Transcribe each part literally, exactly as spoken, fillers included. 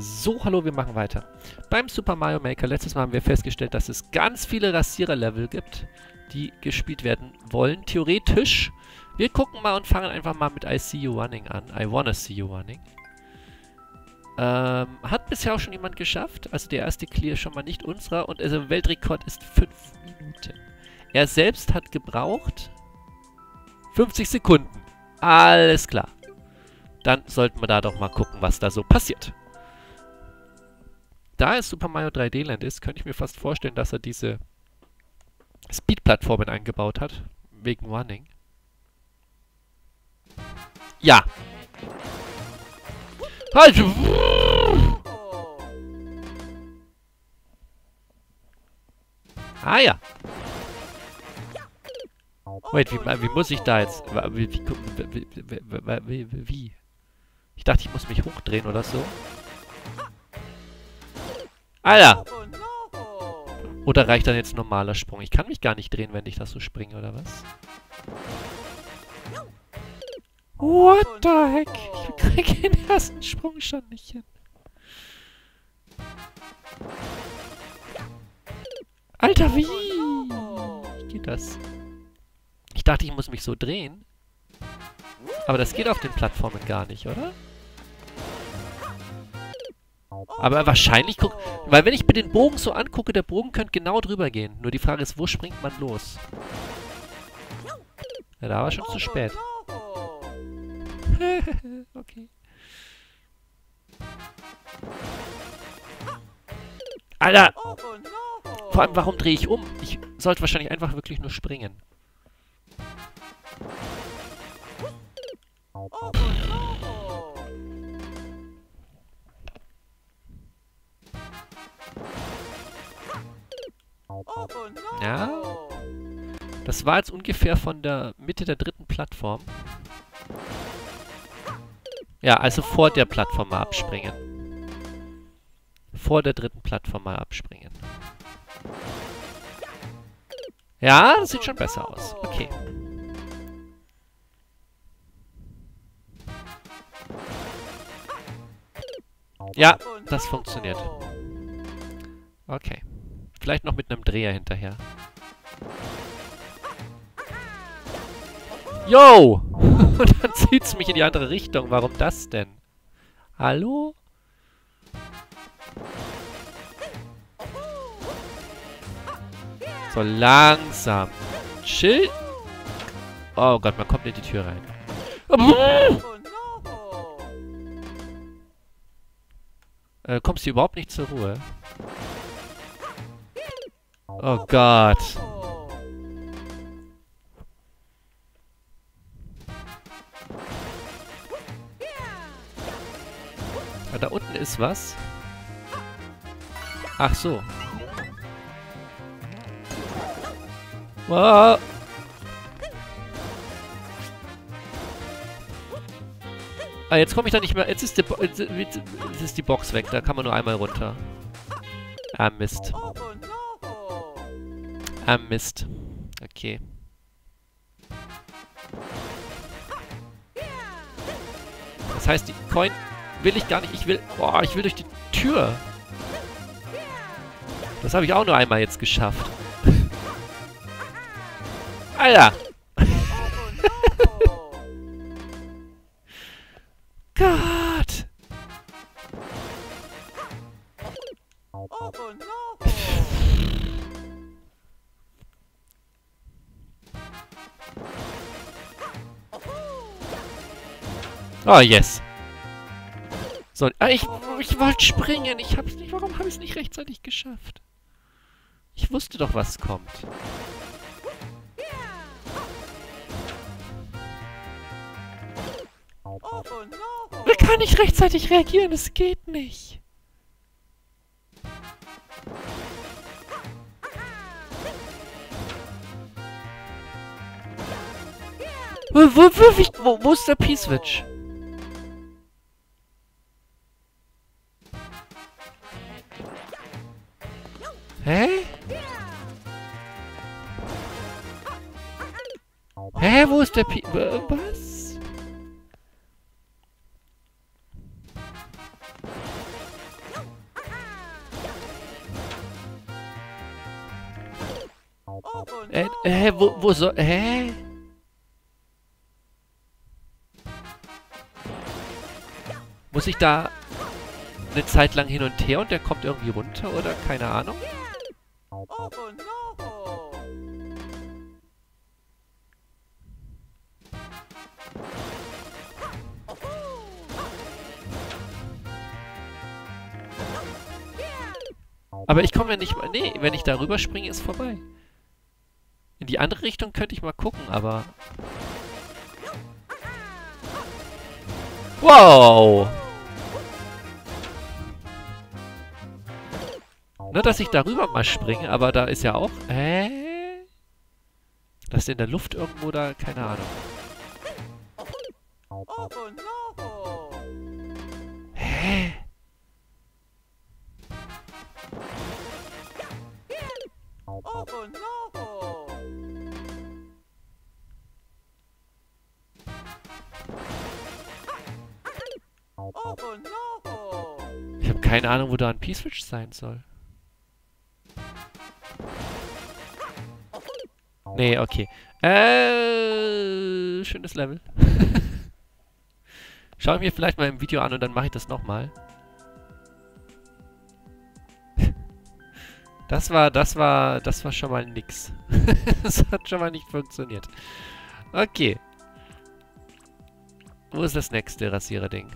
So, hallo, wir machen weiter. Beim Super Mario Maker, letztes Mal haben wir festgestellt, dass es ganz viele Rasierer-Level gibt, die gespielt werden wollen, theoretisch. Wir gucken mal und fangen einfach mal mit I See You Running an. I Wanna See You Running. Ähm, hat bisher auch schon jemand geschafft. Also der erste Clear schon mal nicht unserer. Und also Weltrekord ist fünf Minuten. Er selbst hat gebraucht fünfzig Sekunden. Alles klar. Dann sollten wir da doch mal gucken, was da so passiert. Da es Super Mario drei D Land ist, könnte ich mir fast vorstellen, dass er diese Speed-Plattformen eingebaut hat. Wegen Running. Ja. Halt! Ah ja. Wait, wie, wie muss ich da jetzt... Wie, wie, wie, wie? Ich dachte, ich muss mich hochdrehen oder so. Alter! Oder reicht dann jetzt normaler Sprung? Ich kann mich gar nicht drehen, wenn ich das so springe, oder was? What the heck? Ich kriege den ersten Sprung schon nicht hin. Alter, wie? Wie geht das? Ich dachte, ich muss mich so drehen. Aber das geht auf den Plattformen gar nicht, oder? Aber wahrscheinlich guck... Weil wenn ich mir den Bogen so angucke, der Bogen könnte genau drüber gehen. Nur die Frage ist, wo springt man los? Ja, da war schon zu spät. Okay. Alter! Vor allem, warum drehe ich um? Ich sollte wahrscheinlich einfach wirklich nur springen. Ja. Das war jetzt ungefähr von der Mitte der dritten Plattform. Ja, also vor der Plattform mal abspringen. Vor der dritten Plattform mal abspringen. Ja, das sieht schon besser aus. Okay. Ja, das funktioniert. Okay. Vielleicht noch mit einem Dreher hinterher. Yo! Und dann zieht es mich in die andere Richtung. Warum das denn? Hallo? So, langsam. Chill. Oh Gott, man kommt in die Tür rein. Äh, kommst du überhaupt nicht zur Ruhe? Oh Gott. Ja, da unten ist was. Ach so. Wow. Ah, jetzt komme ich da nicht mehr. Jetzt ist, die jetzt ist die Box weg. Da kann man nur einmal runter. Ah, Mist. Ah, Mist. Okay. Das heißt, die Coin will ich gar nicht. Ich will... Boah, ich will durch die Tür. Das habe ich auch nur einmal jetzt geschafft. Alter! Gott! Oh, yes. So, ah, ich, ich wollte springen. Ich hab's nicht. Warum habe ich es nicht rechtzeitig geschafft? Ich wusste doch, was kommt. Man kann nicht rechtzeitig reagieren. Es geht nicht. Wo, wo, wo, wo, wo ist der P-Switch? Hä? Hä, wo ist der P... Was? Hä, äh, äh, wo, wo soll... Hä? Muss ich da eine Zeit lang hin und her und der kommt irgendwie runter, oder? Keine Ahnung. Aber ich komme ja nicht mal... Nee, wenn ich da rüber springe, ist vorbei. In die andere Richtung könnte ich mal gucken, aber... Wow! Nur, dass ich darüber mal springe, aber da ist ja auch... Hä? Das ist in der Luft irgendwo da... Keine Ahnung. Hä? Ich habe keine Ahnung, wo da ein P-Switch sein soll. Nee, okay. Äh, schönes Level. Schau ich mir vielleicht mal im Video an und dann mache ich das nochmal. Das war, das war, das war schon mal nix. Das hat schon mal nicht funktioniert. Okay. Wo ist das nächste Rasierer-Ding?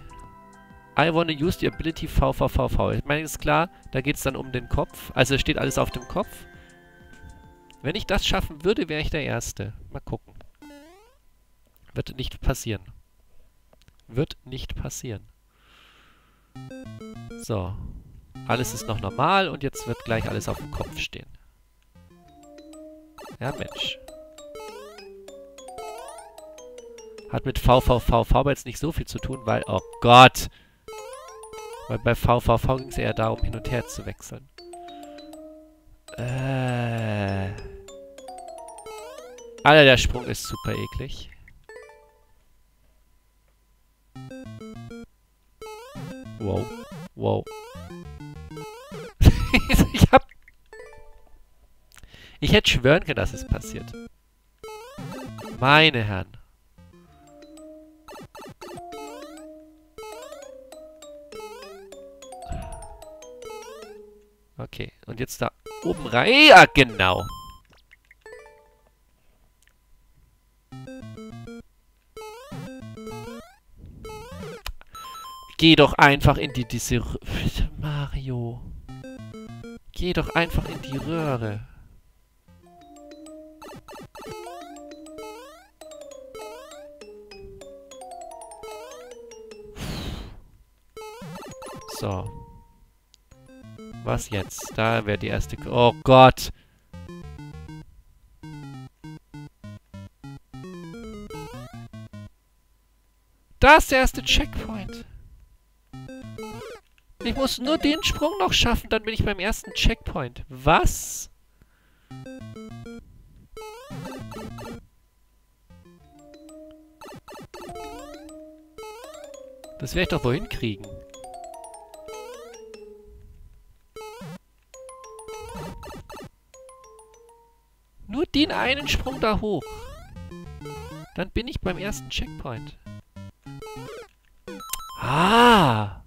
I wanna use the ability V V V V. Ich meine, ist klar, da geht es dann um den Kopf. Also steht alles auf dem Kopf. Wenn ich das schaffen würde, wäre ich der Erste. Mal gucken. Wird nicht passieren. Wird nicht passieren. So. Alles ist noch normal und jetzt wird gleich alles auf dem Kopf stehen. Ja, Mensch. Hat mit V V V V aber jetzt nicht so viel zu tun, weil... Oh Gott! Weil bei V V V ging es eher darum, hin und her zu wechseln. Äh. Alter, der Sprung ist super eklig. Wow. Wow. ich hab... Ich hätte schwören können, dass es passiert. Meine Herren. Okay, und jetzt da oben rein. Ja, genau. Geh doch einfach in die diese Röhre. Mario. Geh doch einfach in die Röhre. So. Was jetzt? Da wäre die erste... K oh Gott! Da ist der erste Checkpoint! Ich muss nur den Sprung noch schaffen, dann bin ich beim ersten Checkpoint. Was? Das werde ich doch wohl hinkriegen. Nur den einen Sprung da hoch. Dann bin ich beim ersten Checkpoint. Ah!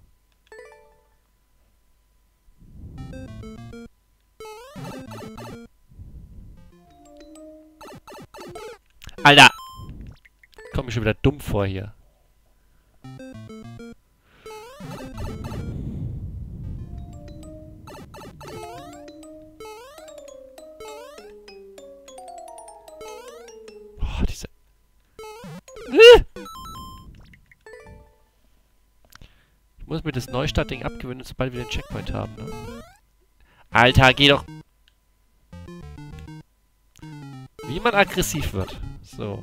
Alter! Ich komme mir schon wieder dumm vor hier. Muss mir das Neustart-Ding abgewöhnen, sobald wir den Checkpoint haben, ne? Alter, geh doch... Wie man aggressiv wird. So.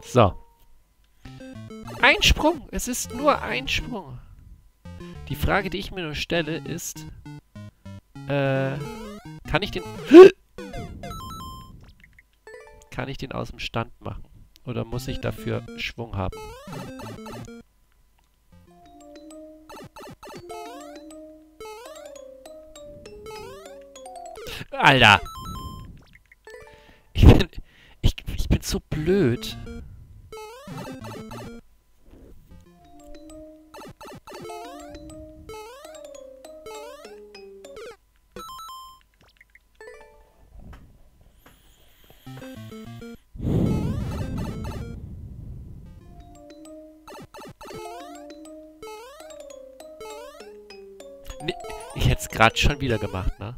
So. ein Sprung. Es ist nur ein Sprung. Die Frage, die ich mir nur stelle, ist... Äh... Kann ich den... Kann ich den aus dem Stand machen? Oder muss ich dafür Schwung haben? Alter! Ich bin... Ich, ich bin so blöd. Ich hätte es gerade schon wieder gemacht, ne?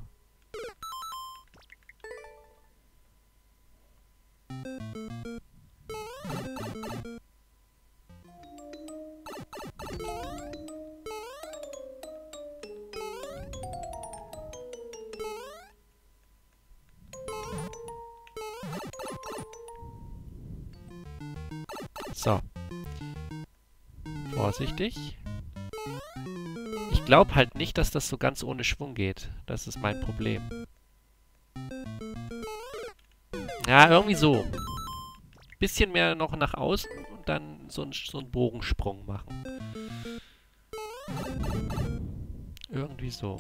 So. Vorsichtig. Ich glaube halt nicht, dass das so ganz ohne Schwung geht. Das ist mein Problem. Ja, irgendwie so. Bisschen mehr noch nach außen und dann so einen, so einen Bogensprung machen. Irgendwie so.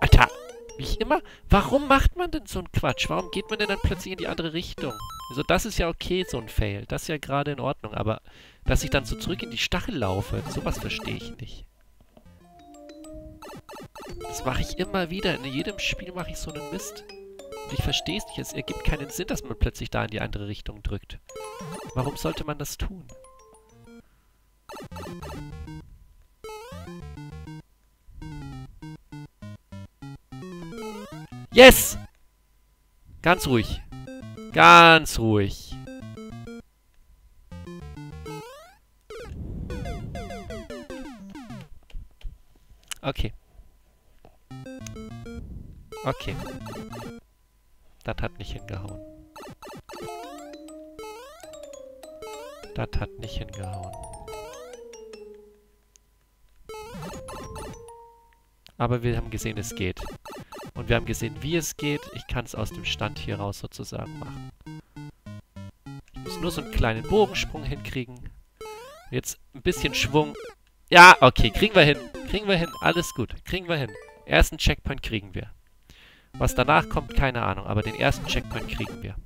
Alter, wie immer? Warum macht man denn so einen Quatsch? Warum geht man denn dann plötzlich in die andere Richtung? Also das ist ja okay, so ein Fail. Das ist ja gerade in Ordnung, aber dass ich dann so zurück in die Stachel laufe, sowas verstehe ich nicht. Das mache ich immer wieder. In jedem Spiel mache ich so einen Mist. Und ich verstehe es nicht. Es ergibt keinen Sinn, dass man plötzlich da in die andere Richtung drückt. Warum sollte man das tun? Yes! Ganz ruhig. Ganz ruhig. Okay. Okay. Das hat nicht hingehauen. Das hat nicht hingehauen. Aber wir haben gesehen, es geht. Und wir haben gesehen, wie es geht. Ich kann es aus dem Stand hier raus sozusagen machen. Ich muss nur so einen kleinen Bogensprung hinkriegen. Jetzt ein bisschen Schwung. Ja, okay, kriegen wir hin. Kriegen wir hin, alles gut. Kriegen wir hin. Ersten Checkpoint kriegen wir. Was danach kommt, keine Ahnung. Aber den ersten Checkpoint kriegen wir.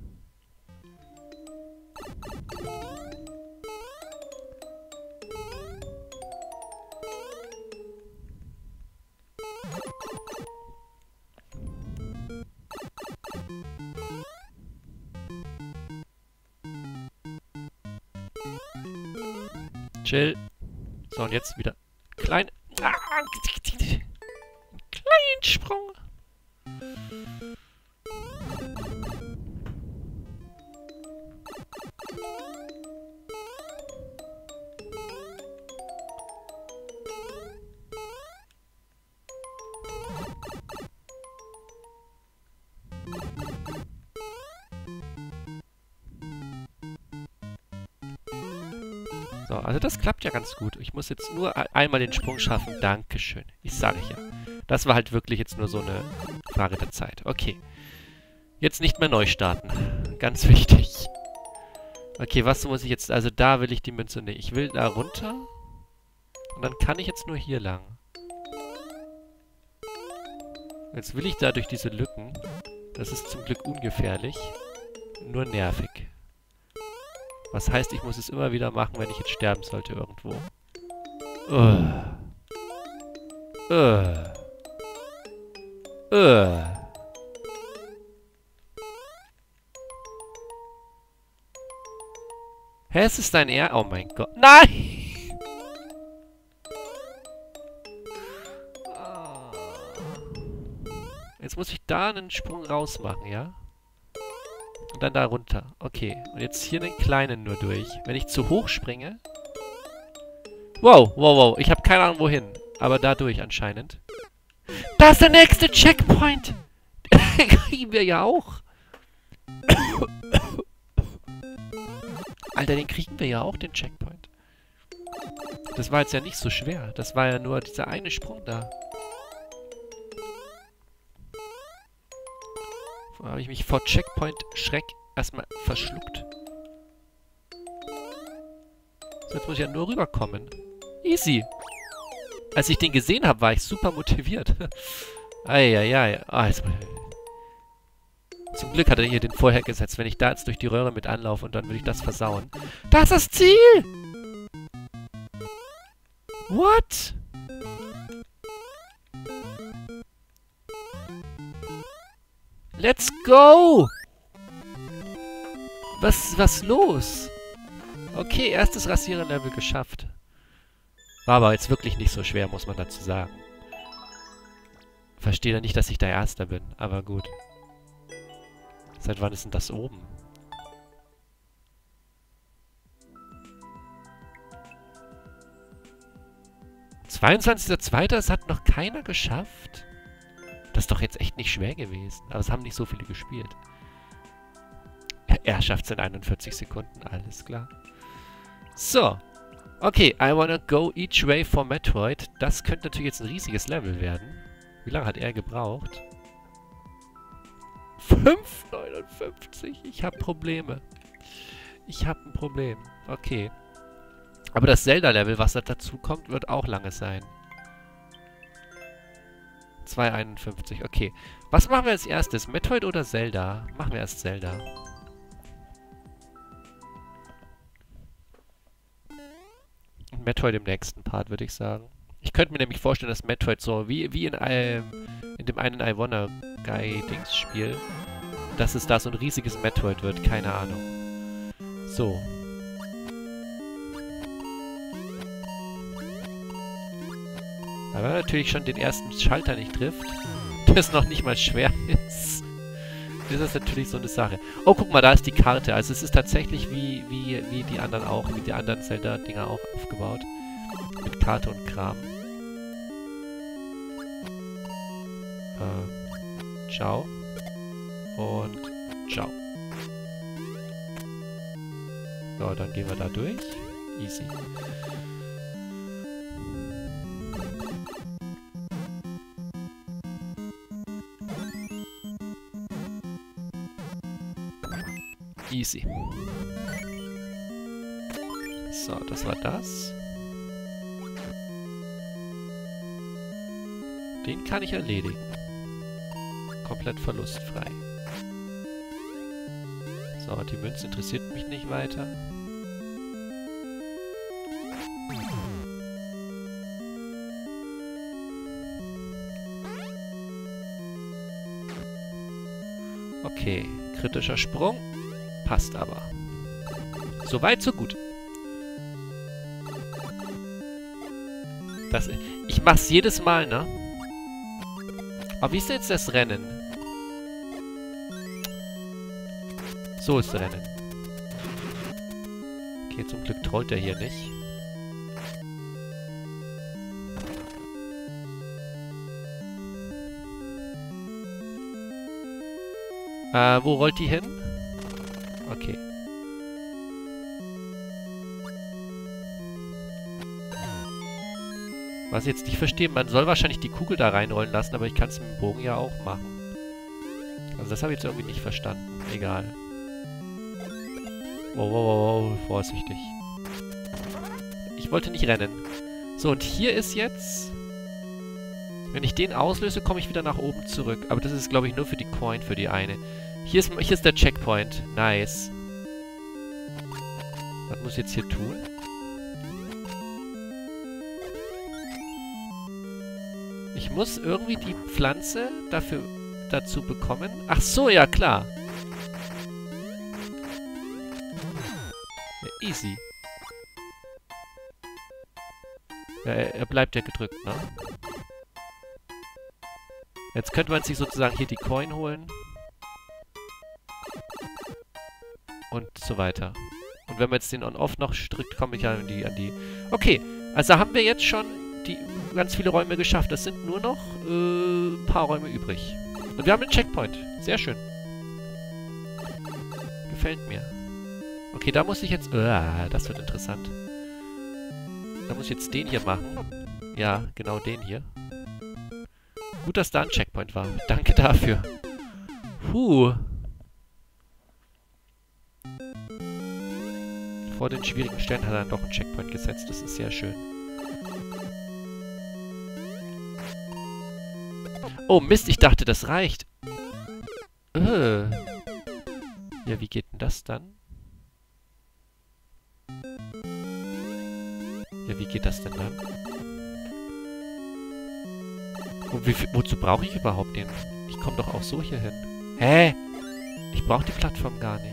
Chill. So, und jetzt wieder klein... Ah, kleinen Sprung. So, also das klappt ja ganz gut. Ich muss jetzt nur einmal den Sprung schaffen. Dankeschön. Ich sage ja. Das war halt wirklich jetzt nur so eine Frage der Zeit. Okay. Jetzt nicht mehr neu starten. Ganz wichtig. Okay, was muss ich jetzt... Also da will ich die Münze nicht. Ich will da runter. Und dann kann ich jetzt nur hier lang. Jetzt will ich da durch diese Lücken. Das ist zum Glück ungefährlich. Nur nervig. Was heißt, ich muss es immer wieder machen, wenn ich jetzt sterben sollte irgendwo. Uh. Uh. Uh. Hä, ist es dein Ehr? Oh mein Gott. Nein! Jetzt muss ich da einen Sprung rausmachen, ja? Und dann da runter. Okay. Und jetzt hier den kleinen nur durch. Wenn ich zu hoch springe... Wow, wow, wow. Ich habe keine Ahnung, wohin. Aber da durch anscheinend. Das ist der nächste Checkpoint! Den kriegen wir ja auch. Alter, den kriegen wir ja auch, den Checkpoint. Das war jetzt ja nicht so schwer. Das war ja nur dieser eine Sprung da. Vorher habe ich mich vor Checkpoint-Schreck erstmal verschluckt. So, jetzt muss ich ja nur rüberkommen. Easy. Als ich den gesehen habe, war ich super motiviert. Eieiei. Ah, jetzt mal. Zum Glück hat er hier den vorher gesetzt. Wenn ich da jetzt durch die Röhre mit anlaufe und dann würde ich das versauen. Das ist das Ziel! What? Let's go! Was was los? Okay, erstes Rasieren-Level geschafft. War aber jetzt wirklich nicht so schwer, muss man dazu sagen. Verstehe da nicht, dass ich der Erste bin, aber gut. Seit wann ist denn das oben? zweiundzwanzigster zweiter Das hat noch keiner geschafft. Das ist doch jetzt echt nicht schwer gewesen. Aber es haben nicht so viele gespielt. Er schafft es in einundvierzig Sekunden. Alles klar. So. Okay. I wanna go each way for Metroid. Das könnte natürlich jetzt ein riesiges Level werden. Wie lange hat er gebraucht? fünf neunundfünfzig. Ich habe Probleme. Ich habe ein Problem. Okay. Aber das Zelda-Level, was da dazu kommt, wird auch lange sein. zwei einundfünfzig. Okay. Was machen wir als erstes? Metroid oder Zelda? Machen wir erst Zelda. Und Metroid im nächsten Part, würde ich sagen. Ich könnte mir nämlich vorstellen, dass Metroid so wie, wie in, einem, in dem einen I Wanna Guy-Dings-Spiel, dass es da so ein riesiges Metroid wird. Keine Ahnung. So. Aber wenn man natürlich schon den ersten Schalter nicht trifft, das noch nicht mal schwer ist, das ist natürlich so eine Sache. Oh, guck mal, da ist die Karte. Also es ist tatsächlich wie, wie, wie die anderen auch, wie die anderen Zelda-Dinger auch aufgebaut. Mit Karte und Kram. Ähm, ciao. Und ciao. So, dann gehen wir da durch. Easy. Easy. So, das war das. Den kann ich erledigen. Komplett verlustfrei. So, die Münze interessiert mich nicht weiter. Okay, kritischer Sprung. Passt aber. Soweit, so gut. Das, ich mach's jedes Mal, ne? Aber wie ist denn jetzt das Rennen? So ist das Rennen. Okay, zum Glück trollt er hier nicht. Äh, wo rollt die hin? Okay. Was ich jetzt nicht verstehe, man soll wahrscheinlich die Kugel da reinrollen lassen, aber ich kann es mit dem Bogen ja auch machen. Also das habe ich jetzt irgendwie nicht verstanden. Egal. Wow, wow, wow, wow, vorsichtig. Ich wollte nicht rennen. So, und hier ist jetzt... Wenn ich den auslöse, komme ich wieder nach oben zurück. Aber das ist, glaube ich, nur für die Coin, für die eine. Hier ist, hier ist der Checkpoint. Nice. Was muss ich jetzt hier tun? Ich muss irgendwie die Pflanze dafür dazu bekommen. Ach so, ja klar. Ja, easy. Ja, er, er bleibt ja gedrückt, ne? Jetzt könnte man sich sozusagen hier die Coin holen. Und so weiter. Und wenn man jetzt den On-Off noch drückt, komme ich ja an die, an die... Okay, also haben wir jetzt schon die ganz viele Räume geschafft. Es sind nur noch äh, ein paar Räume übrig. Und wir haben einen Checkpoint. Sehr schön. Gefällt mir. Okay, da muss ich jetzt... Uh, das wird interessant. Da muss ich jetzt den hier machen. Ja, genau den hier. Gut, dass da ein Checkpoint war. Danke dafür. Puh. Vor den schwierigen Stellen hat er dann doch einen Checkpoint gesetzt. Das ist sehr schön. Oh Mist, ich dachte, das reicht. Äh. Ja, wie geht denn das dann? Ja, wie geht das denn dann? Und wie viel, wozu brauche ich überhaupt den? Ich komme doch auch so hier hin. Hä? Ich brauche die Plattform gar nicht.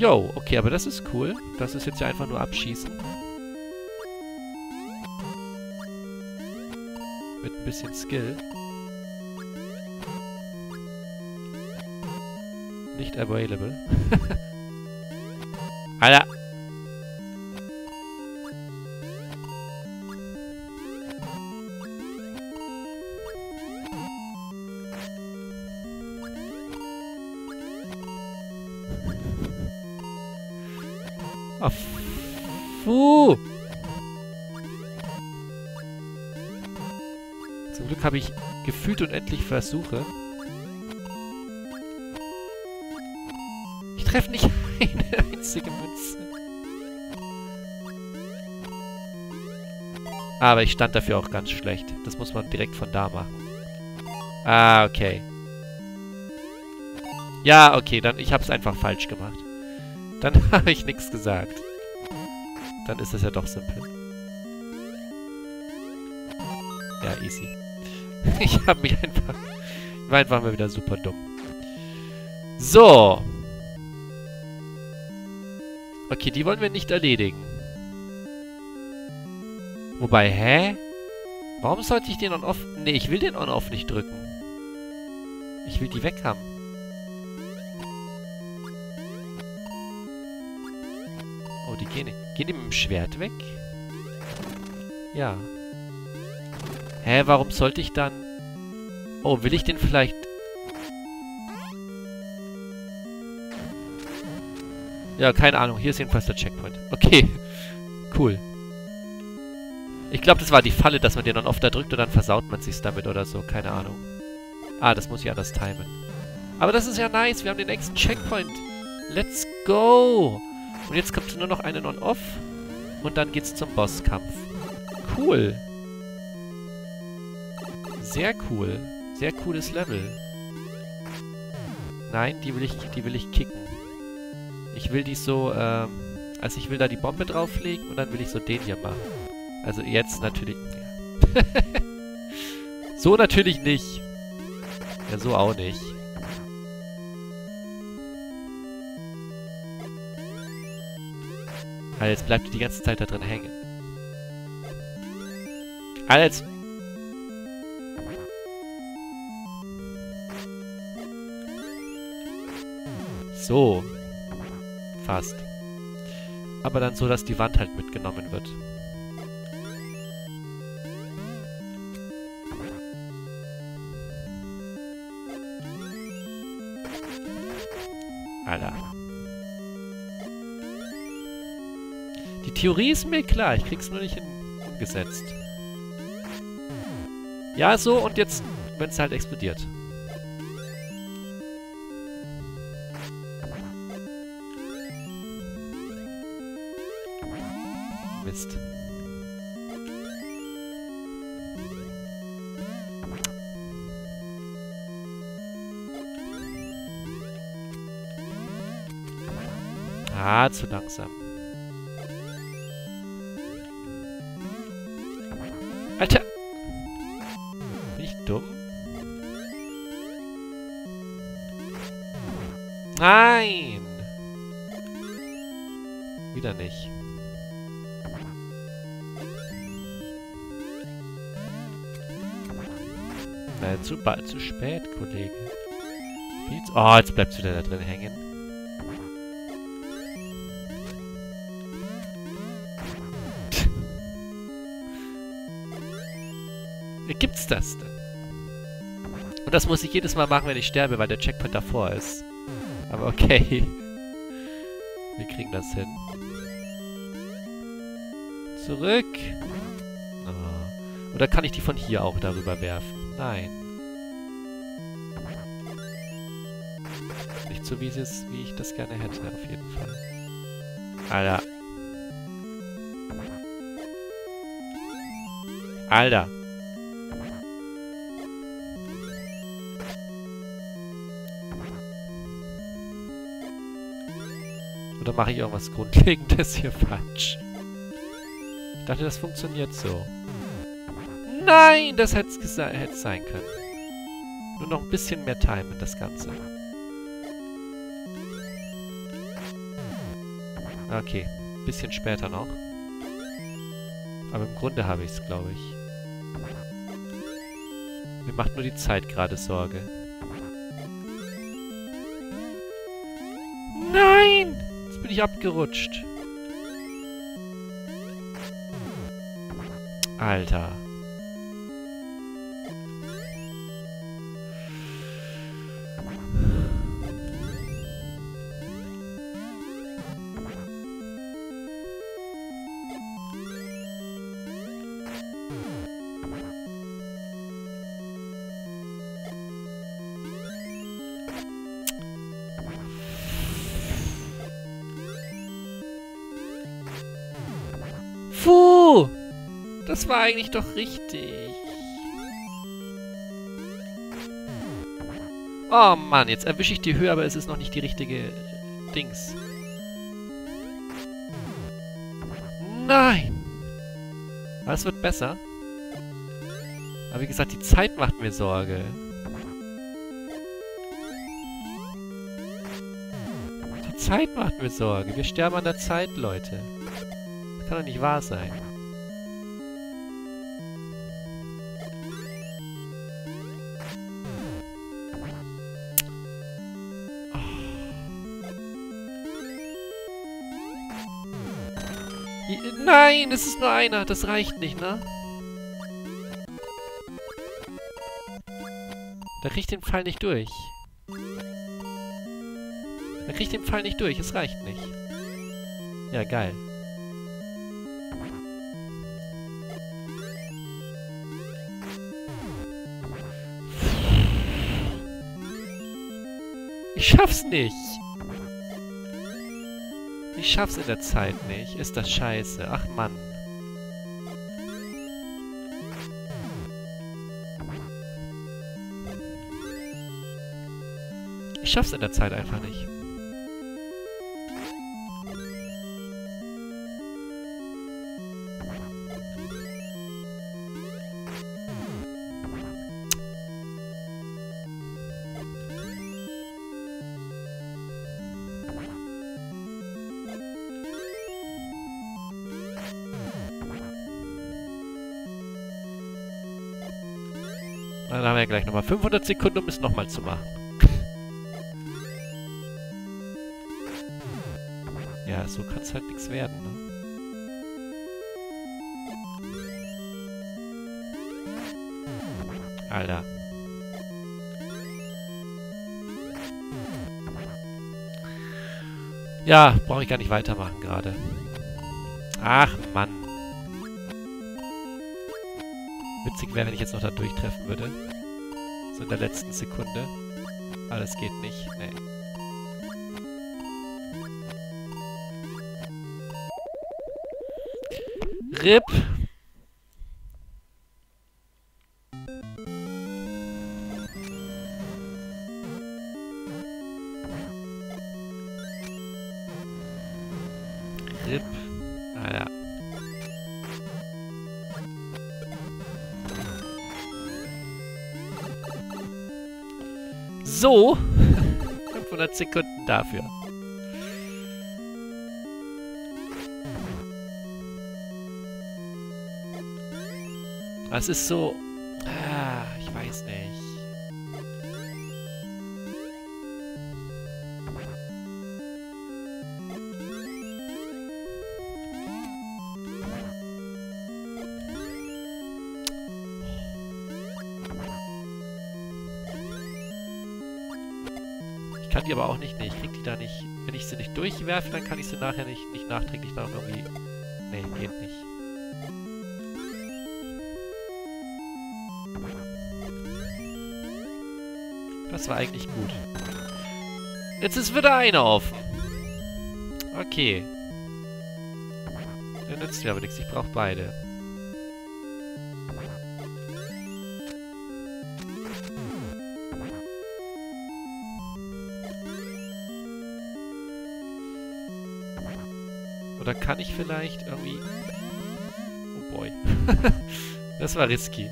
Yo, okay, aber das ist cool. Das ist jetzt ja einfach nur abschießen. Mit ein bisschen Skill. Nicht available. Alter! Ah, fuh! Zum Glück habe ich gefühlt unendlich Versuche. Ich treffe nicht eine einzige Münze. Aber ich stand dafür auch ganz schlecht. Das muss man direkt von da machen. Ah, okay. Ja, okay, dann ich habe es einfach falsch gemacht. Dann habe ich nichts gesagt. Dann ist es ja doch simpel. Ja, easy. Ich habe mich einfach... Ich war einfach mal wieder super dumm. So. Okay, die wollen wir nicht erledigen. Wobei, hä? Warum sollte ich den on-off... Ne, ich will den on-off nicht drücken. Ich will die weg haben. Oh, die gehen nicht. Gehen die mit dem Schwert weg? Ja. Hä, warum sollte ich dann... Oh, will ich den vielleicht... Ja, keine Ahnung. Hier ist jedenfalls der Checkpoint. Okay. Cool. Ich glaube, das war die Falle, dass man den dann oft da drückt und dann versaut man sich's damit oder so. Keine Ahnung. Ah, das muss ich anders timen. Aber das ist ja nice. Wir haben den nächsten Checkpoint. Let's go. Und jetzt kommt nur noch einen On-Off. Und dann geht's zum Bosskampf. Cool. Sehr cool. Sehr cooles Level. Nein, die will ich, die will ich kicken. Ich will die so, ähm... Also ich will da die Bombe drauflegen und dann will ich so den hier machen. Also jetzt natürlich... Ja. So natürlich nicht. Ja, so auch nicht. Alter, jetzt bleibt die die ganze Zeit da drin hängen. Alter, jetzt... So. Fast. Aber dann so, dass die Wand halt mitgenommen wird. Alter. Die Theorie ist mir klar. Ich krieg's nur nicht hin umgesetzt. Ja, so und jetzt, wenn's halt explodiert. Mist. Ah, zu langsam. Alter! Bin ich dumm? Nein! Wieder nicht. Nein, zu, zu spät, Kollege. Viel zu oh, jetzt bleibst du wieder da drin hängen. Wie gibt's das denn? Und das muss ich jedes Mal machen, wenn ich sterbe, weil der Checkpoint davor ist. Aber okay. Wir kriegen das hin. Zurück. Oh. Oder kann ich die von hier auch darüber werfen? Nein. Nicht so, wie, es, wie ich das gerne hätte, auf jeden Fall. Alter. Alter. Oder mache ich irgendwas Grundlegendes hier falsch? Ich dachte, das funktioniert so. Nein, das hätte es sein können. Nur noch ein bisschen mehr timen, das Ganze. Okay, ein bisschen später noch. Aber im Grunde habe ich es, glaube ich. Mir macht nur die Zeit gerade Sorge. Nein! Jetzt bin ich abgerutscht. Alter. Puh! Das war eigentlich doch richtig. Oh Mann, jetzt erwische ich die Höhe, aber es ist noch nicht die richtige Dings. Nein! Aber es wird besser. Aber wie gesagt, die Zeit macht mir Sorge. Die Zeit macht mir Sorge. Wir sterben an der Zeit, Leute. Kann doch nicht wahr sein. Oh. Nein, es ist nur einer. Das reicht nicht, ne? Da kriegt den Pfeil nicht durch. Da kriegt den Pfeil nicht durch. Es reicht nicht. Ja, geil. Ich schaff's nicht. Ich schaff's in der Zeit nicht. Ist das scheiße. Ach Mann. Ich schaff's in der Zeit einfach nicht. Dann haben wir ja gleich nochmal fünfhundert Sekunden, um es nochmal zu machen. Ja, so kann es halt nichts werden, ne? Alter. Ja, brauche ich gar nicht weitermachen gerade. Ach, Mann. Witzig wäre, wenn ich jetzt noch da durchtreffen würde. So in der letzten Sekunde. Aber das geht nicht. Nee. R I P! R I P. Ah ja. So, fünfhundert Sekunden dafür. Es ist so... Ah, ich weiß nicht. Ich kann die aber auch nicht. Ne, ich krieg die da nicht. Wenn ich sie nicht durchwerfe, dann kann ich sie nachher nicht, nicht nachträglich machen. Irgendwie. Ne, geht nicht. Das war eigentlich gut. Jetzt ist wieder einer offen. Okay. Der nützt mir aber nichts. Ich brauche beide. Oder kann ich vielleicht irgendwie... Oh boy. Das war risky.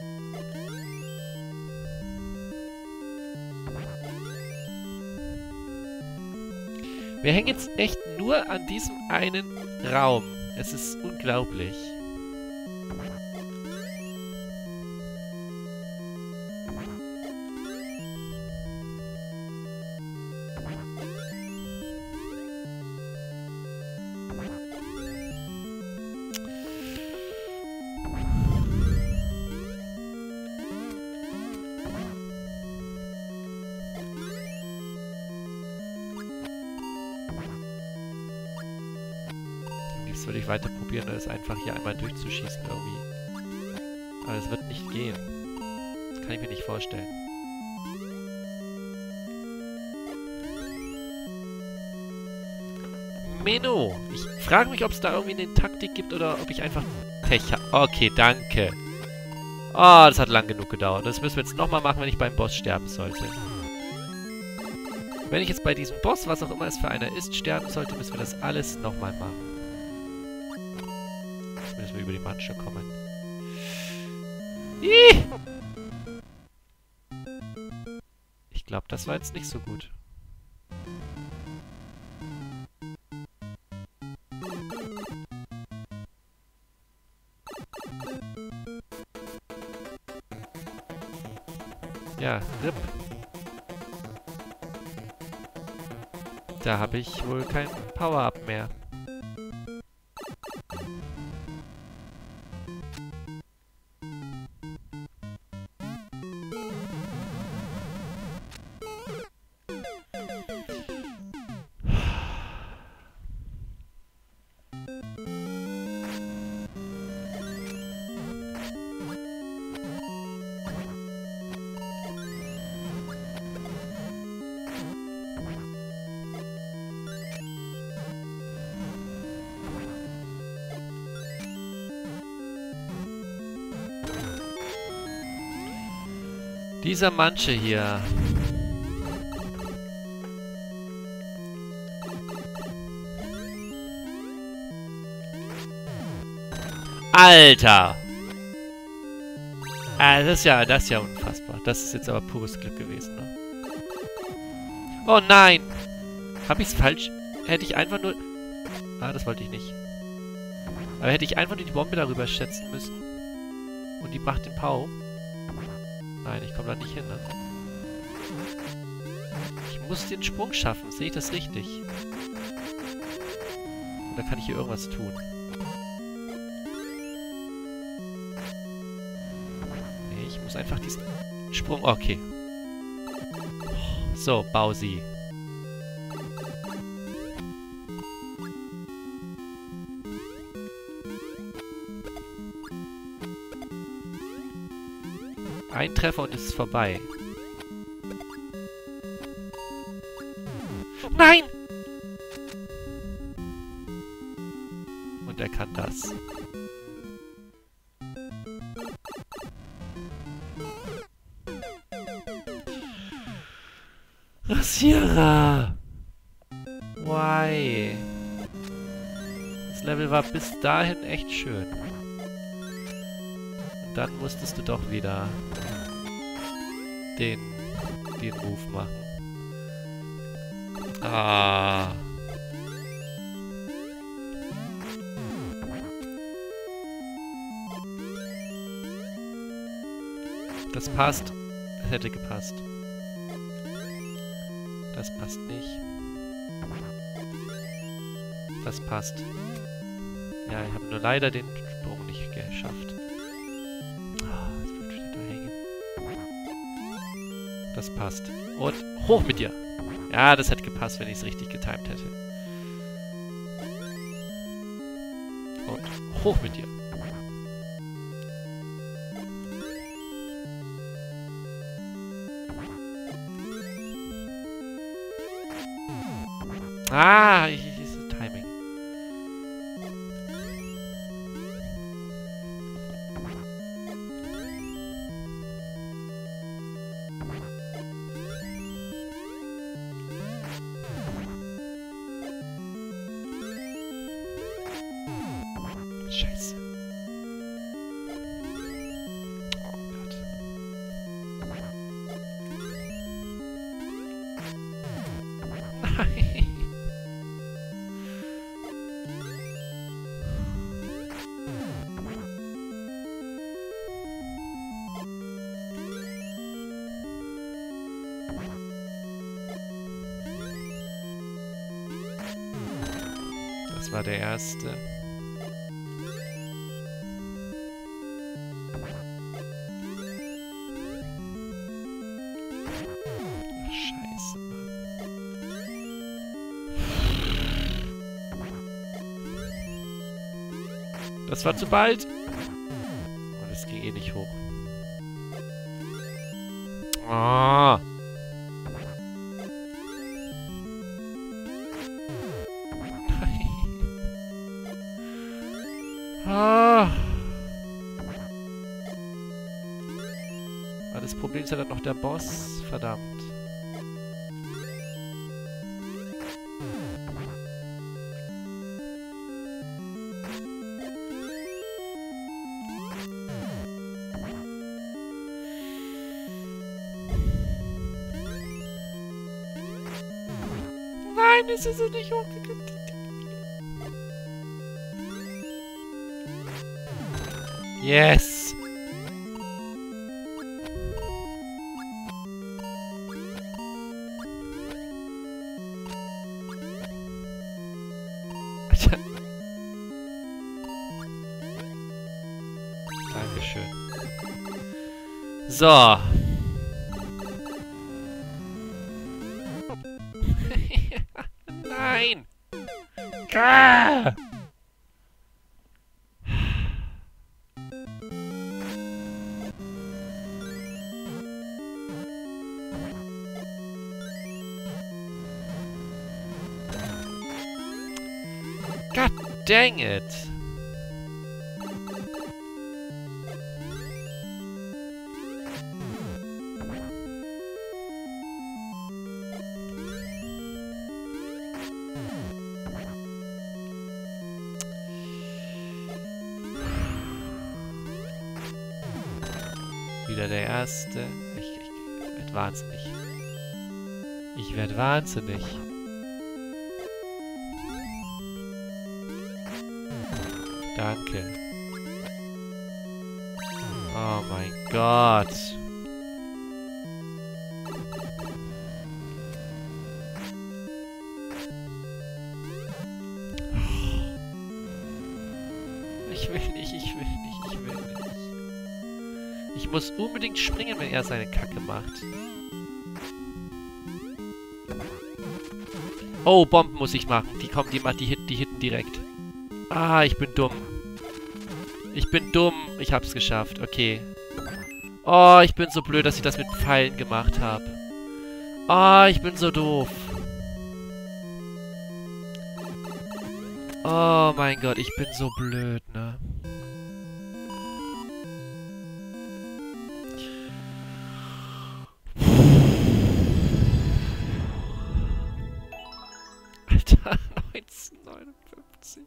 Wir hängen jetzt echt nur an diesem einen Raum. Es ist unglaublich. Das würde ich weiter probieren, als einfach hier einmal durchzuschießen irgendwie. Aber das wird nicht gehen. Das kann ich mir nicht vorstellen. Menno! Ich frage mich, ob es da irgendwie eine Taktik gibt oder ob ich einfach Pech habe. Okay, danke. Oh, das hat lang genug gedauert. Das müssen wir jetzt nochmal machen, wenn ich beim Boss sterben sollte. Wenn ich jetzt bei diesem Boss, was auch immer es für einer ist, sterben sollte, müssen wir das alles nochmal machen. Dass wir über die Matsche kommen. Ih! Ich glaube, das war jetzt nicht so gut. Ja, RIP. Da habe ich wohl kein Power-Up mehr. Dieser Manche hier. Alter! Ah, das ist ja, das ist ja unfassbar. Das ist jetzt aber pures Glück gewesen, ne? Oh nein! Hab ich's falsch? Hätte ich einfach nur... Ah, das wollte ich nicht. Aber hätte ich einfach nur die Bombe darüber schätzen müssen. Und die macht den Pau. Nein, ich komme da nicht hin. Ne? Ich muss den Sprung schaffen. Sehe ich das richtig? Oder kann ich hier irgendwas tun? Nee, ich muss einfach diesen Sprung... Okay. So, Bausi. Ein Treffer und es ist vorbei. Nein! Und er kann das. Rasierer! Why? Das Level war bis dahin echt schön. Dann musstest du doch wieder den, den Move machen. Ah. Das passt. Das hätte gepasst. Das passt nicht. Das passt. Ja, ich habe nur leider den Sprung nicht geschafft. Das passt. Und hoch mit dir! Ja, das hätte gepasst, wenn ich es richtig getimed hätte. Und hoch mit dir. Ah, ich, ich, ist das Timing. Scheiße. Oh Gott. Nein. Das war der erste. Ach, Scheiße. Das war zu bald. Und es ging eh nicht hoch. Ah. Aber das Problem ist ja dann noch der Boss, verdammt. Nein, es ist nicht hochgekommen. Yes! Dankeschön. So. Nein! Ah! God dang it! Wieder der erste. Ich, ich, ich werde wahnsinnig. Ich werde wahnsinnig. Danke. Oh mein Gott. Ich will nicht, ich will nicht, ich will nicht. Ich muss unbedingt springen, wenn er seine Kacke macht. Oh, Bomben muss ich machen. Die kommen, die, die, hit, die hitten direkt. Ah, ich bin dumm. Ich bin dumm. Ich hab's geschafft. Okay. Oh, ich bin so blöd, dass ich das mit Pfeilen gemacht habe. Ah, oh, ich bin so doof. Oh mein Gott, ich bin so blöd, ne? Alter, neunzehnhundertneunundfünfzig.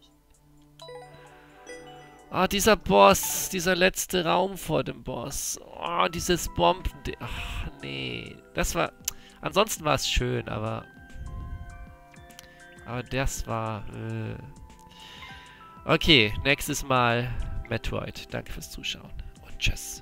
Ah, dieser Boss, dieser letzte Raum vor dem Boss. Oh, dieses Bomben. Ach, nee. Das war... Ansonsten war es schön, aber... Aber das war... Äh. Okay, nächstes Mal Metroid. Danke fürs Zuschauen und tschüss.